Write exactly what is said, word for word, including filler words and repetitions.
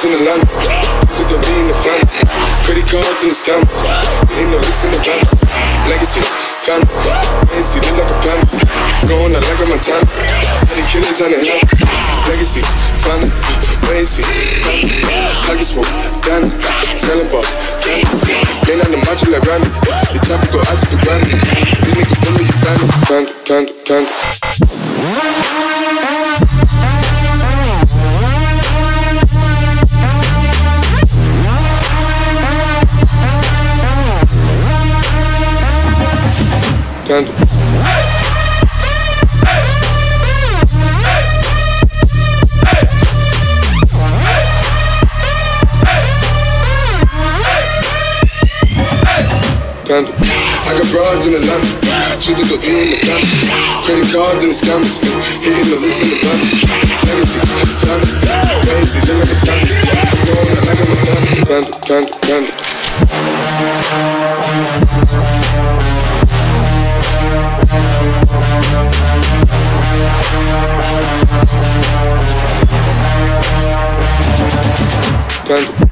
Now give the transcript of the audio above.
cards in the lump, took the V in the front, credit cards in the scams, in the licks in the van, legacies, fam, A C look like a panda, going out like a Montana, petty killers on the hill, legacies, fam, A C, huggy swoop, Dan, selling ball, Dan, been on the match like Randy, the traffic go out to the granny, this nigga bully you Panda, Panda, Panda, Panda. Panda. Hey! Hey! Hey! Hey! Hey! Hey! Hey! Panda. I got broads in the land, choosing to be in the camp, credit cards and scams, hitting the loose in the pan. Legacy, Panda, Legacy, look like a panda, going out like I'm a panda. Panda, Panda, Panda. Panda.